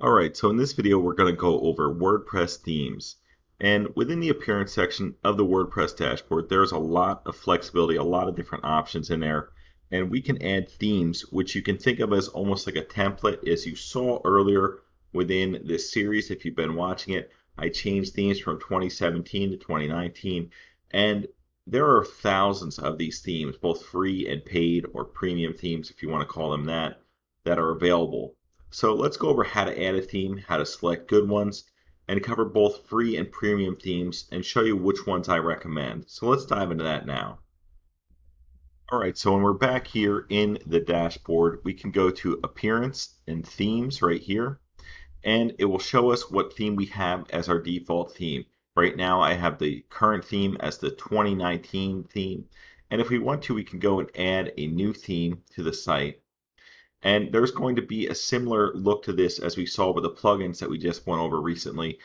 Alright, so in this video we're going to go over WordPress themes. And within the appearance section of the WordPress dashboard, there's a lot of flexibility, a lot of different options in there. And we can add themes, which you can think of as almost like a template. As you saw earlier within this series, if you've been watching it, I changed themes from 2017 to 2019. And there are thousands of these themes, both free and paid, or premium themes, if you want to call them that, that are available. So let's go over how to add a theme, how to select good ones, and cover both free and premium themes and show you which ones I recommend. So let's dive into that now. Alright, so when we're back here in the dashboard, we can go to Appearance and Themes right here, and it will show us what theme we have as our default theme. Right now I have the current theme as the 2019 theme, and if we want to, we can go and add a new theme to the site. And there's going to be a similar look to this as we saw with the plugins that we just went over recently.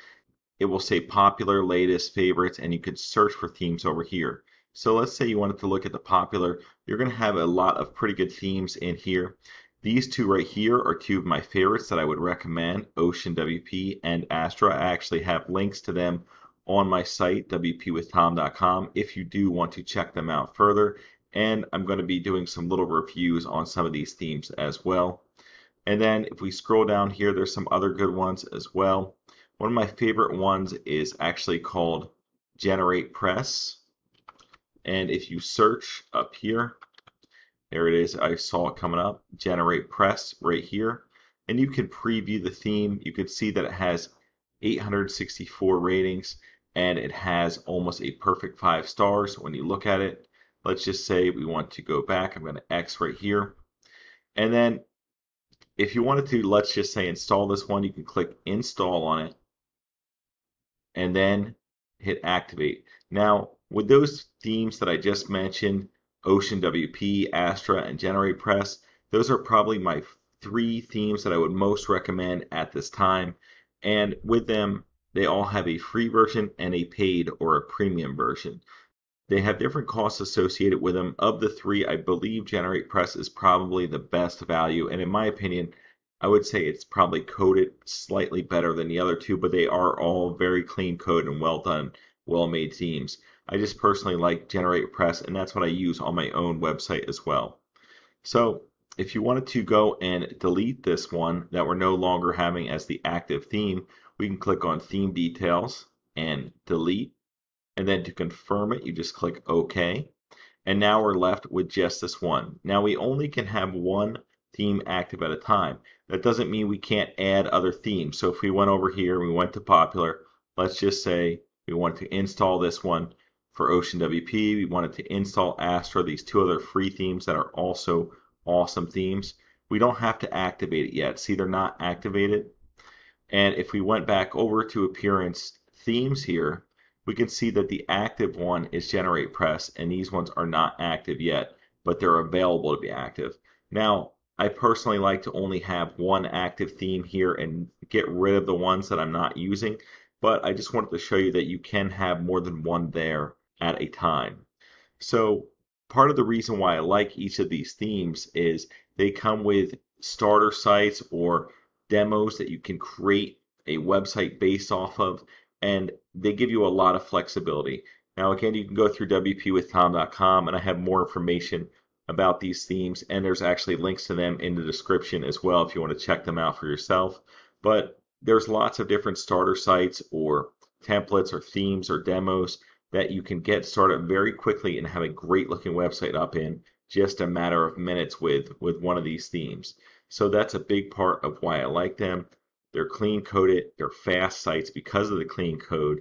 It will say popular, latest, favorites, and you can search for themes over here. So let's say you wanted to look at the popular. You're going to have a lot of pretty good themes in here. These two right here are two of my favorites that I would recommend. Ocean WP and Astra. I actually have links to them on my site, wpwithtom.com, if you do want to check them out further. And I'm going to be doing some little reviews on some of these themes as well. And then if we scroll down here, there's some other good ones as well. One of my favorite ones is actually called GeneratePress. And if you search up here, there it is, I saw it coming up, GeneratePress right here. And you can preview the theme. You can see that it has 864 ratings and it has almost a perfect 5 stars when you look at it. Let's just say we want to go back. I'm going to X right here. And then if you wanted to, let's just say install this one, you can click install on it and then hit activate. Now, with those themes that I just mentioned, Ocean WP, Astra, and GeneratePress, those are probably my 3 themes that I would most recommend at this time. And with them, they all have a free version and a paid or a premium version. They have different costs associated with them. Of the 3, I believe GeneratePress is probably the best value, and in my opinion, I would say it's probably coded slightly better than the other 2, but they are all very clean code and well done, well-made themes. I just personally like GeneratePress, and that's what I use on my own website as well. So if you wanted to go and delete this one that we're no longer having as the active theme, we can click on Theme Details and Delete. And then to confirm it, you just click OK. And now we're left with just this one. Now we only can have one theme active at a time. That doesn't mean we can't add other themes. So if we went over here, we went to popular, let's just say we want to install this one for Ocean WP. We wanted to install Astra, these 2 other free themes that are also awesome themes. We don't have to activate it yet. See, they're not activated. And if we went back over to Appearance Themes here, we can see that the active one is GeneratePress, and these ones are not active yet, but they're available to be active. Now, I personally like to only have one active theme here and get rid of the ones that I'm not using, but I just wanted to show you that you can have more than one there at a time. So part of the reason why I like each of these themes is they come with starter sites or demos that you can create a website based off of, and they give you a lot of flexibility. Now again, you can go through wpwithtom.com and I have more information about these themes, and there's actually links to them in the description as well if you want to check them out for yourself. But there's lots of different starter sites or templates or themes or demos that you can get started very quickly and have a great looking website up in just a matter of minutes with one of these themes. So that's a big part of why I like them. They're clean coded, they're fast sites because of the clean code,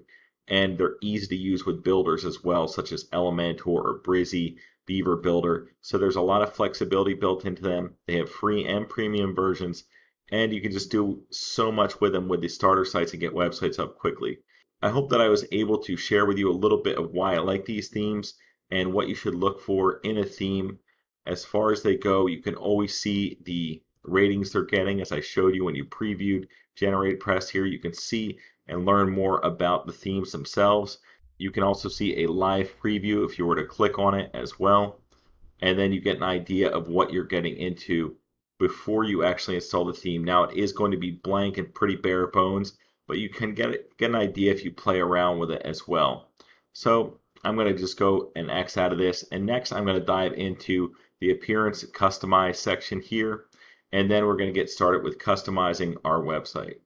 and they're easy to use with builders as well, such as Elementor or Brizy, Beaver Builder. So there's a lot of flexibility built into them. They have free and premium versions, and you can just do so much with them with the starter sites and get websites up quickly. I hope that I was able to share with you a little bit of why I like these themes and what you should look for in a theme. As far as they go, you can always see the ratings they're getting, as I showed you when you previewed GeneratePress here. You can see and learn more about the themes themselves. You can also see a live preview if you were to click on it as well, and then you get an idea of what you're getting into before you actually install the theme. Now it is going to be blank and pretty bare bones, but you can get an idea if you play around with it as well. So I'm going to just go and X out of this, and next I'm going to dive into the appearance customize section here, and then we're going to get started with customizing our website.